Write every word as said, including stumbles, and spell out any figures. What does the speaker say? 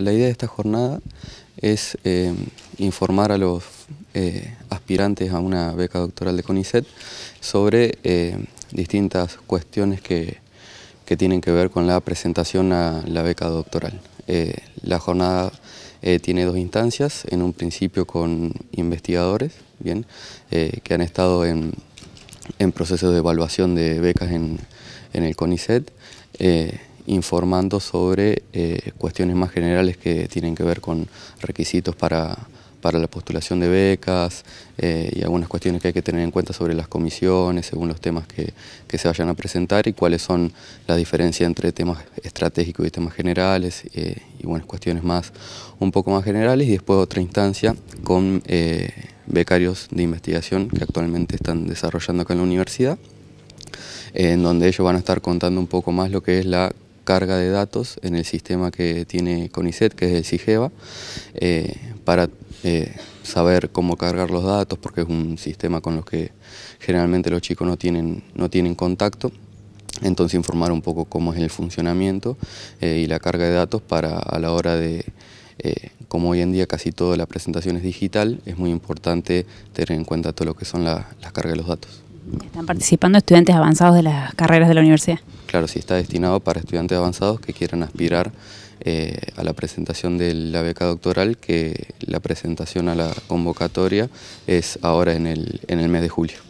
La, la idea de esta jornada es eh, informar a los eh, aspirantes a una beca doctoral de CONICET sobre eh, distintas cuestiones que, que tienen que ver con la presentación a la beca doctoral. Eh, la jornada eh, tiene dos instancias, en un principio con investigadores, bien, eh, que han estado en, en procesos de evaluación de becas en, en el CONICET, eh, informando sobre eh, cuestiones más generales que tienen que ver con requisitos para, para la postulación de becas eh, y algunas cuestiones que hay que tener en cuenta sobre las comisiones según los temas que, que se vayan a presentar y cuáles son las diferencias entre temas estratégicos y temas generales eh, y buenas cuestiones más un poco más generales, y después otra instancia con eh, becarios de investigación que actualmente están desarrollando acá en la universidad, eh, en donde ellos van a estar contando un poco más lo que es la carga de datos en el sistema que tiene CONICET, que es el CIGEVA, eh, para eh, saber cómo cargar los datos, porque es un sistema con los que generalmente los chicos no tienen, no tienen contacto. Entonces informar un poco cómo es el funcionamiento eh, y la carga de datos para a la hora de, eh, como hoy en día casi toda la presentación es digital, es muy importante tener en cuenta todo lo que son la, las cargas de los datos. ¿Están participando estudiantes avanzados de las carreras de la universidad? Claro, sí, está destinado para estudiantes avanzados que quieran aspirar eh, a la presentación de la beca doctoral, que la presentación a la convocatoria es ahora en el, en el mes de julio.